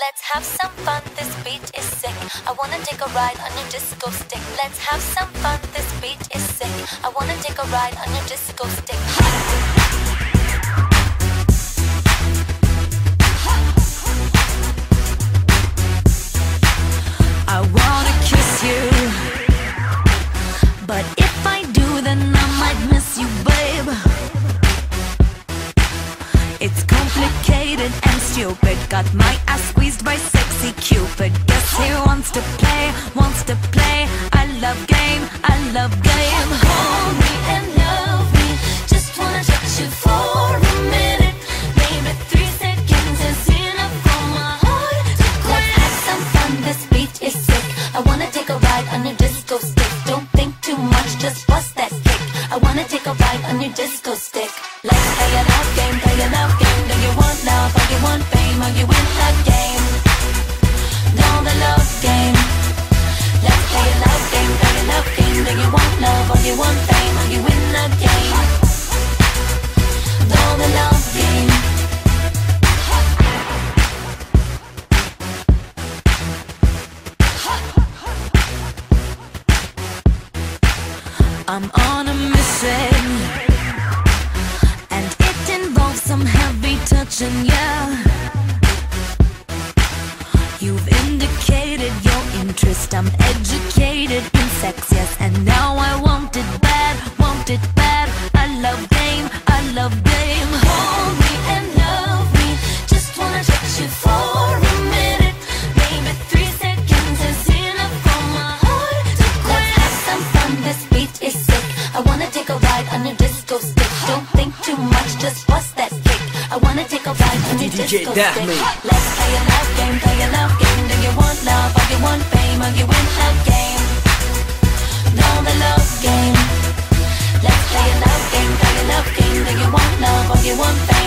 Let's have some fun, this beat is sick. I wanna take a ride on your disco stick. Let's have some fun, this beat is sick. I wanna take a ride on your disco stick. I wanna kiss you, but if I do, then I might miss you, babe. It's complicated and stupid. Got my ass squeezed by sexy Cupid. Guess he wants to play I love game, I love game. Hold me and love me, just wanna touch you for a minute. Maybe 3 seconds is enough for my heart to quit. Let's have some fun, this beat is sick. I wanna take a ride on your disco stick. Don't think too much, just bust that kick. I wanna take a ride on your disco stick. Let's play a love game, play a love game. Do you want love or you want fame? Are you in the game? No, the love game. Let's play a love game, play a love game. Do you want love or you want fame? Are you in the game? No, the love game. I'm on a mission, and it involves some heavy touching, yeah. You've indicated your interest, I'm educated in sex, yes. And now I want it bad, I love game, I love game. Hold me and love me, just wanna touch you for a minute. Maybe 3 seconds is enough for my heart to quit. Let's have some fun, this beat is sick. I wanna take a ride on a disco stick. Don't think too much, just bust that kick. I wanna take a ride on a disco stick. Let's play a love game, play a love game. Do you want love or you want fame? Are you in the game? No, the love game. Let's play a love game, play a love game. Do you want love or you want fame?